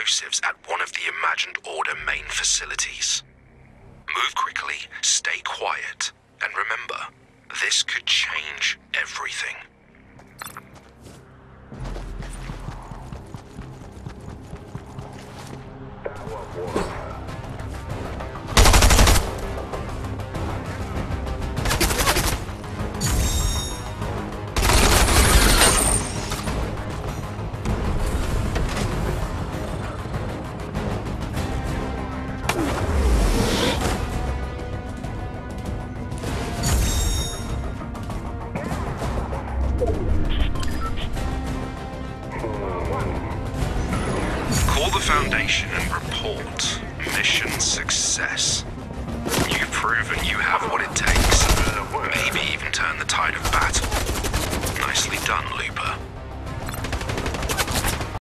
explosives at one of the imagined order main facilities. Move quickly, stay quiet, and remember, this could change everything. Foundation and report. Mission success. You've proven you have what it takes. Maybe even turn the tide of battle. Nicely done, Looper.